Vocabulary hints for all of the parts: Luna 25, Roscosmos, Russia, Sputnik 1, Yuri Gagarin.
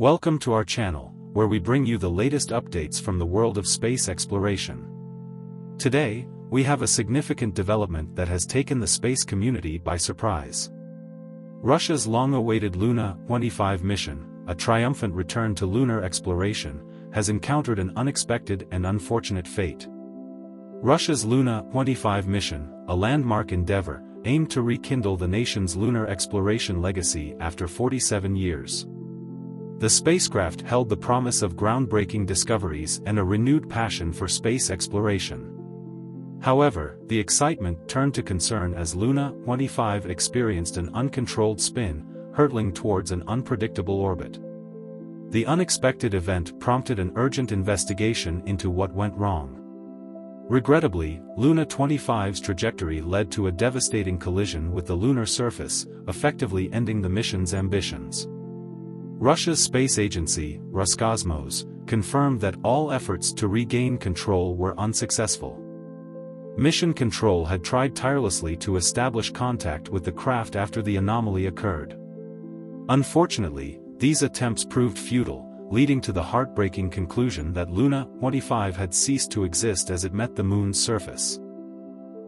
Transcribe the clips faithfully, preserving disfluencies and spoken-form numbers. Welcome to our channel, where we bring you the latest updates from the world of space exploration. Today, we have a significant development that has taken the space community by surprise. Russia's long-awaited Luna twenty-five mission, a triumphant return to lunar exploration, has encountered an unexpected and unfortunate fate. Russia's Luna twenty-five mission, a landmark endeavor, aimed to rekindle the nation's lunar exploration legacy after forty-seven years. The spacecraft held the promise of groundbreaking discoveries and a renewed passion for space exploration. However, the excitement turned to concern as Luna twenty-five experienced an uncontrolled spin, hurtling towards an unpredictable orbit. The unexpected event prompted an urgent investigation into what went wrong. Regrettably, Luna twenty-five's trajectory led to a devastating collision with the lunar surface, effectively ending the mission's ambitions. Russia's space agency, Roscosmos, confirmed that all efforts to regain control were unsuccessful. Mission control had tried tirelessly to establish contact with the craft after the anomaly occurred. Unfortunately, these attempts proved futile, leading to the heartbreaking conclusion that Luna twenty-five had ceased to exist as it met the moon's surface.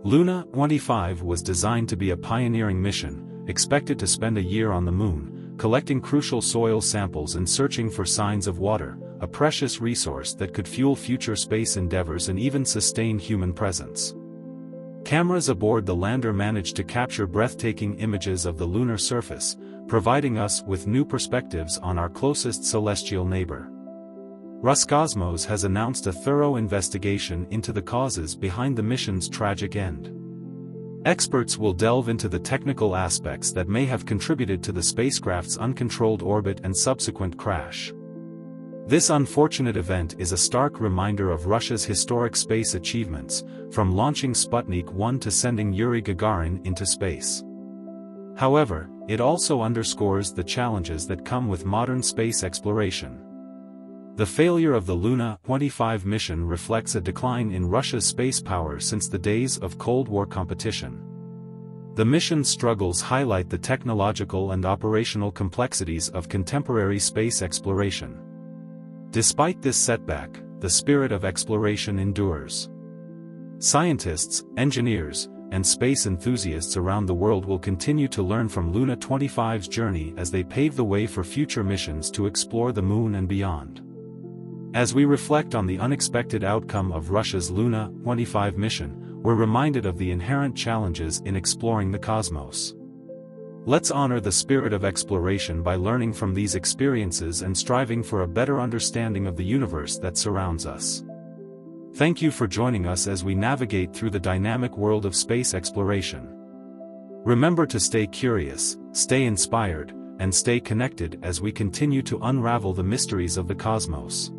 Luna twenty-five was designed to be a pioneering mission, expected to spend a year on the moon, collecting crucial soil samples and searching for signs of water, a precious resource that could fuel future space endeavors and even sustain human presence. Cameras aboard the lander managed to capture breathtaking images of the lunar surface, providing us with new perspectives on our closest celestial neighbor. Roscosmos has announced a thorough investigation into the causes behind the mission's tragic end. Experts will delve into the technical aspects that may have contributed to the spacecraft's uncontrolled orbit and subsequent crash. This unfortunate event is a stark reminder of Russia's historic space achievements, from launching Sputnik one to sending Yuri Gagarin into space. However, it also underscores the challenges that come with modern space exploration. The failure of the Luna twenty-five mission reflects a decline in Russia's space power since the days of Cold War competition. The mission's struggles highlight the technological and operational complexities of contemporary space exploration. Despite this setback, the spirit of exploration endures. Scientists, engineers, and space enthusiasts around the world will continue to learn from Luna twenty-five's journey as they pave the way for future missions to explore the moon and beyond. As we reflect on the unexpected outcome of Russia's Luna twenty-five mission, we're reminded of the inherent challenges in exploring the cosmos. Let's honor the spirit of exploration by learning from these experiences and striving for a better understanding of the universe that surrounds us. Thank you for joining us as we navigate through the dynamic world of space exploration. Remember to stay curious, stay inspired, and stay connected as we continue to unravel the mysteries of the cosmos.